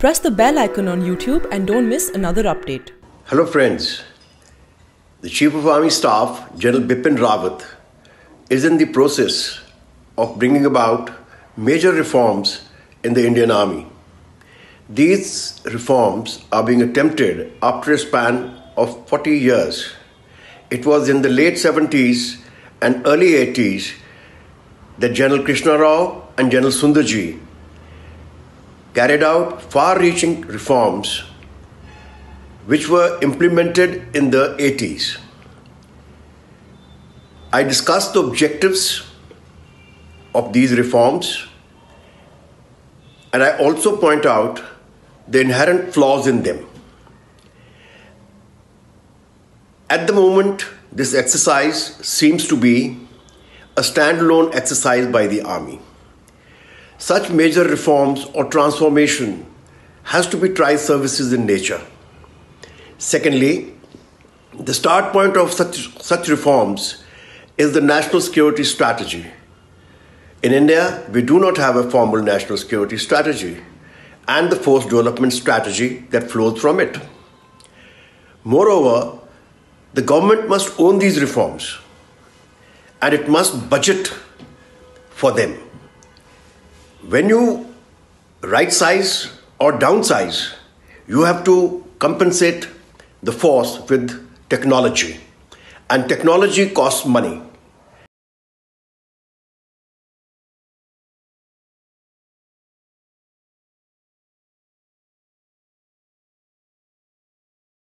Press the bell icon on YouTube and don't miss another update. Hello friends, the Chief of Army Staff, General Bipin Rawat, is in the process of bringing about major reforms in the Indian Army. These reforms are being attempted after a span of 40 years. It was in the late 70s and early 80s that General Krishna Rao and General Sundarji carried out far-reaching reforms which were implemented in the 80s. I discussed the objectives of these reforms, and I also point out the inherent flaws in them. At the moment, this exercise seems to be a standalone exercise by the Army. Such major reforms or transformation has to be tri-services in nature. Secondly, the start point of such reforms is the national security strategy. In India, we do not have a formal national security strategy and the force development strategy that flows from it. Moreover, the government must own these reforms and it must budget for them. When you right-size or downsize, you have to compensate the force with technology, and technology costs money.